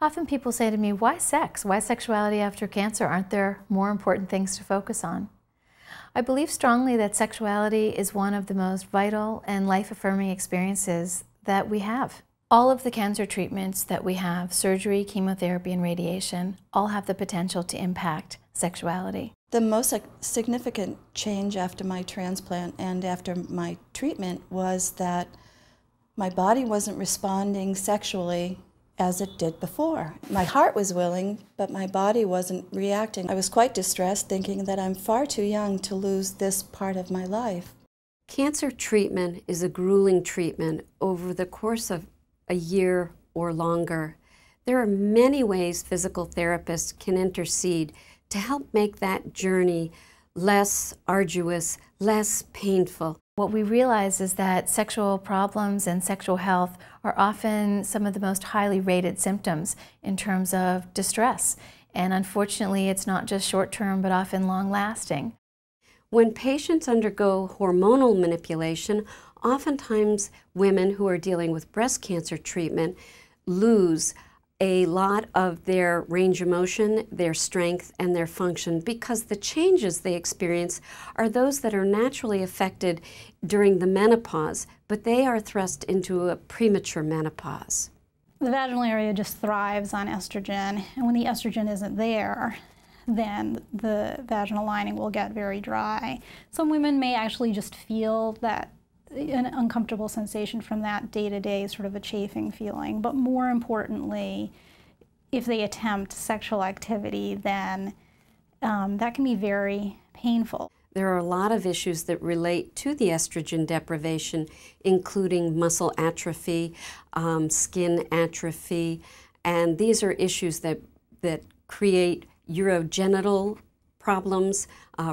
Often people say to me, why sex? Why sexuality after cancer? Aren't there more important things to focus on? I believe strongly that sexuality is one of the most vital and life-affirming experiences that we have. All of the cancer treatments that we have, surgery, chemotherapy, and radiation, all have the potential to impact sexuality. The most significant change after my transplant and after my treatment was that my body wasn't responding sexually as it did before. My heart was willing, but my body wasn't reacting. I was quite distressed, thinking that I'm far too young to lose this part of my life. Cancer treatment is a grueling treatment over the course of a year or longer. There are many ways physical therapists can intercede to help make that journey less arduous, less painful. What we realize is that sexual problems and sexual health are often some of the most highly rated symptoms in terms of distress. And unfortunately, it's not just short-term, but often long-lasting. When patients undergo hormonal manipulation, oftentimes women who are dealing with breast cancer treatment lose a lot of their range of motion, their strength, and their function, because the changes they experience are those that are naturally affected during the menopause, but they are thrust into a premature menopause. The vaginal area just thrives on estrogen, and when the estrogen isn't there, then the vaginal lining will get very dry. Some women may actually just feel that an uncomfortable sensation from that day-to-day, sort of a chafing feeling. But more importantly, if they attempt sexual activity, then that can be very painful. There are a lot of issues that relate to the estrogen deprivation, including muscle atrophy, skin atrophy, and these are issues that create urogenital problems,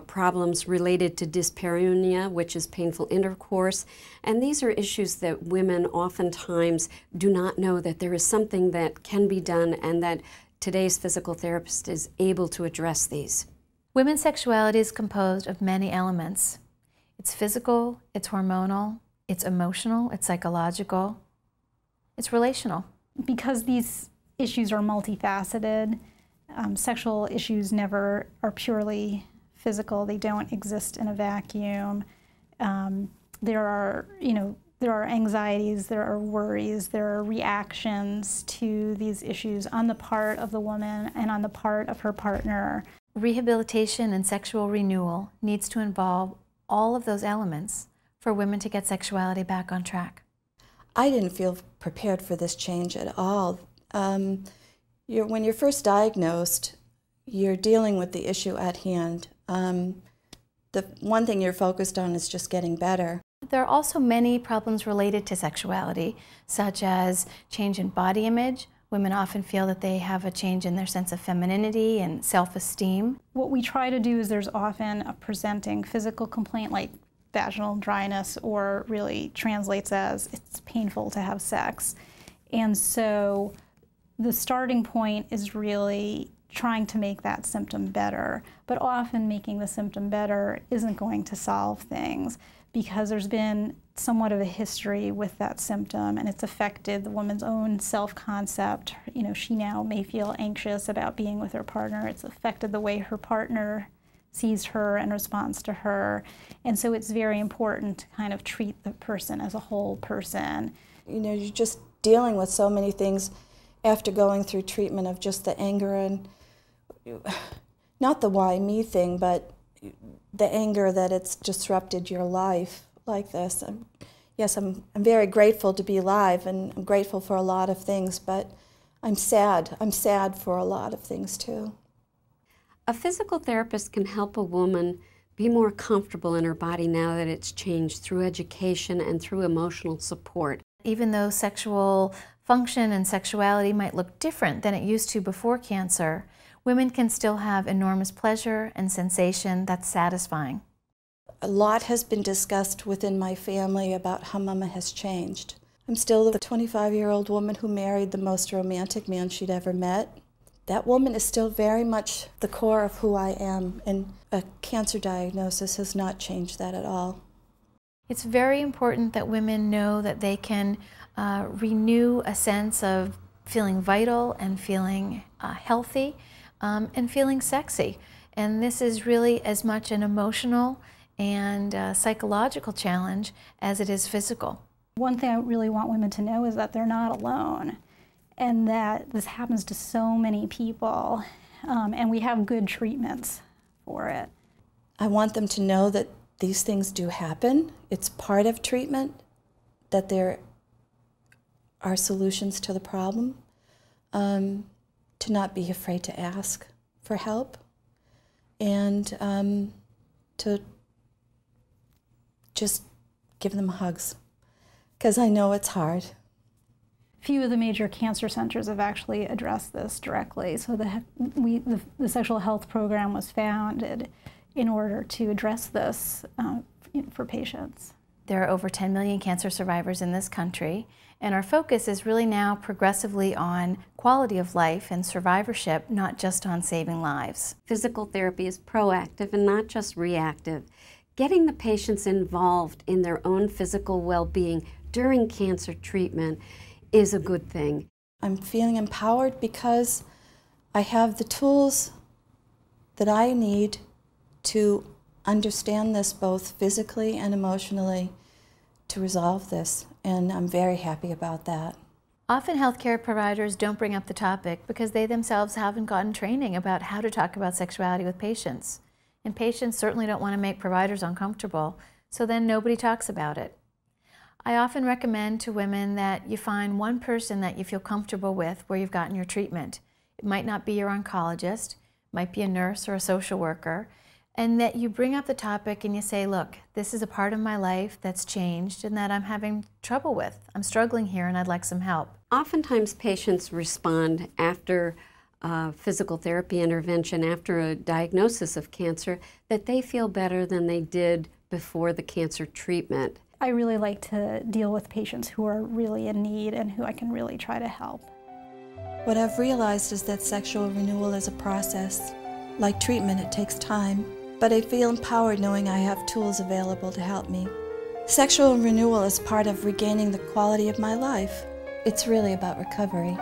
problems related to dyspareunia, which is painful intercourse, and these are issues that women oftentimes do not know that there is something that can be done and that today's physical therapist is able to address these. Women's sexuality is composed of many elements. It's physical, it's hormonal, it's emotional, it's psychological, it's relational. Because these issues are multifaceted, sexual issues never are purely physical. They don't exist in a vacuum. There are anxieties, there are worries, there are reactions to these issues on the part of the woman and on the part of her partner. Rehabilitation and sexual renewal needs to involve all of those elements for women to get sexuality back on track. I didn't feel prepared for this change at all. When you're first diagnosed, you're dealing with the issue at hand. The one thing you're focused on is just getting better. There are also many problems related to sexuality, such as change in body image. Women often feel that they have a change in their sense of femininity and self-esteem. What we try to do is there's often a presenting physical complaint like vaginal dryness, or really translates as it's painful to have sex. And so the starting point is really trying to make that symptom better, but often making the symptom better isn't going to solve things, because there's been somewhat of a history with that symptom, and it's affected the woman's own self-concept. You know, she now may feel anxious about being with her partner. It's affected the way her partner sees her and responds to her, and so it's very important to kind of treat the person as a whole person. You know, you're just dealing with so many things after going through treatment, of just the anger and, not the why me thing, but the anger that it's disrupted your life like this. Yes, I'm very grateful to be alive, and I'm grateful for a lot of things, but I'm sad. I'm sad for a lot of things too. A physical therapist can help a woman be more comfortable in her body now that it's changed, through education and through emotional support. Even though sexual function and sexuality might look different than it used to before cancer, women can still have enormous pleasure and sensation that's satisfying. A lot has been discussed within my family about how Mama has changed. I'm still the 25-year-old woman who married the most romantic man she'd ever met, That woman is still very much the core of who I am, and a cancer diagnosis has not changed that at all. It's very important that women know that they can renew a sense of feeling vital and feeling healthy and feeling sexy. And this is really as much an emotional and psychological challenge as it is physical. One thing I really want women to know is that they're not alone, and that this happens to so many people, and we have good treatments for it. I want them to know that these things do happen. It's part of treatment, that there are solutions to the problem, to not be afraid to ask for help, and to just give them hugs, because I know it's hard. Few of the major cancer centers have actually addressed this directly. So the sexual health program was founded in order to address this for patients. There are over 10 million cancer survivors in this country, and our focus is really now progressively on quality of life and survivorship, not just on saving lives. Physical therapy is proactive and not just reactive. Getting the patients involved in their own physical well-being during cancer treatment is a good thing. I'm feeling empowered because I have the tools that I need to understand this both physically and emotionally to resolve this, and I'm very happy about that. Often healthcare providers don't bring up the topic because they themselves haven't gotten training about how to talk about sexuality with patients. And patients certainly don't want to make providers uncomfortable, so then nobody talks about it. I often recommend to women that you find one person that you feel comfortable with where you've gotten your treatment. It might not be your oncologist, it might be a nurse or a social worker, and that you bring up the topic and you say, look, this is a part of my life that's changed and that I'm having trouble with. I'm struggling here and I'd like some help. Oftentimes patients respond after physical therapy intervention, after a diagnosis of cancer, that they feel better than they did before the cancer treatment. I really like to deal with patients who are really in need and who I can really try to help. What I've realized is that sexual renewal is a process. Like treatment, it takes time, but I feel empowered knowing I have tools available to help me. Sexual renewal is part of regaining the quality of my life. It's really about recovery.